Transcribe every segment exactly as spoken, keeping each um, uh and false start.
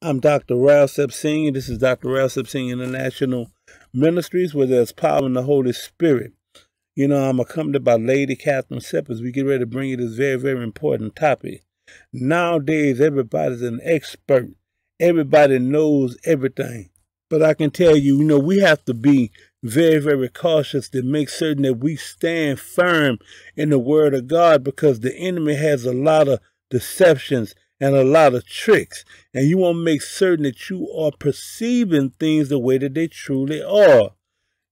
I'm Doctor Ralph Sepp Senior This is Doctor Ralph Sepp Senior International Ministries, where there's power in the Holy Spirit. You know, I'm accompanied by Lady Catherine Sept as we get ready to bring you this very, very important topic. Nowadays, everybody's an expert. Everybody knows everything. But I can tell you, you know, we have to be very, very cautious to make certain that we stand firm in the Word of God, because the enemy has a lot of deceptions and a lot of tricks, and you want to make certain that you are perceiving things the way that they truly are.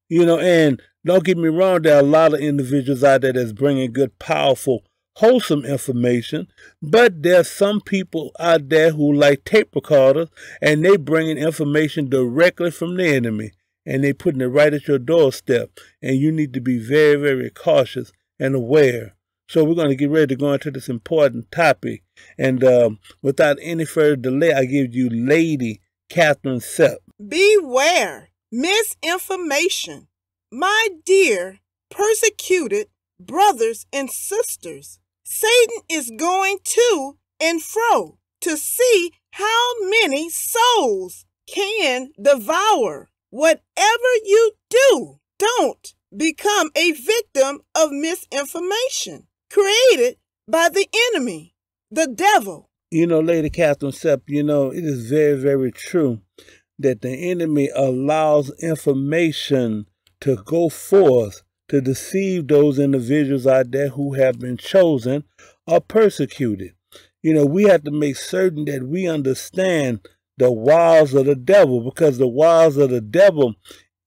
You know, and don't get me wrong, there are a lot of individuals out there that's bringing good, powerful, wholesome information, but there's some people out there who like tape recorders, and they bringing information directly from the enemy, and they putting it right at your doorstep, and you need to be very, very cautious and aware. So we're going to get ready to go into this important topic. And um, without any further delay, I give you Lady Catherine Sept. Beware misinformation. My dear persecuted brothers and sisters, Satan is going to and fro to see how many souls can devour. Whatever you do, don't become a victim of misinformation created by the enemy, the devil. You know, Lady Catherine Sept, you know, it is very, very true that the enemy allows information to go forth to deceive those individuals out there who have been chosen or persecuted. You know, we have to make certain that we understand the wiles of the devil, because the wiles of the devil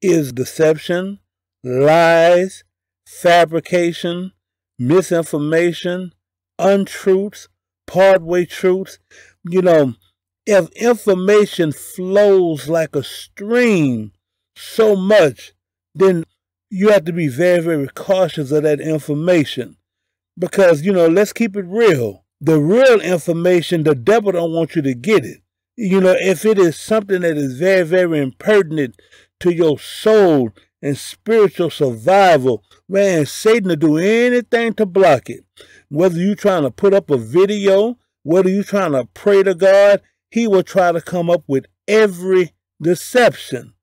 is deception, lies, fabrication, misinformation, untruths, part-way truths. You know, if information flows like a stream so much, then you have to be very, very cautious of that information, because, you know, let's keep it real. The real information, the devil don't want you to get it. You know, if it is something that is very, very impertinent to your soul and spiritual survival, man, Satan will do anything to block it. Whether you're trying to put up a video, whether you're trying to pray to God, he will try to come up with every deception.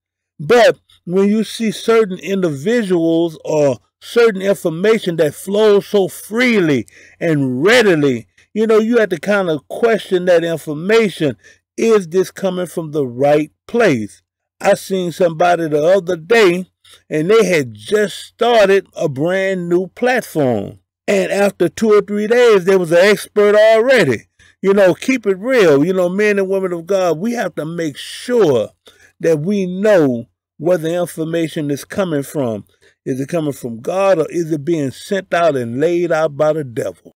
But when you see certain individuals or certain information that flows so freely and readily, you know, you have to kind of question that information. Is this coming from the right place? I seen somebody the other day, and they had just started a brand new platform. And after two or three days, there was an expert already. You know, keep it real. You know, men and women of God, we have to make sure that we know where the information is coming from. Is it coming from God, or is it being sent out and laid out by the devil?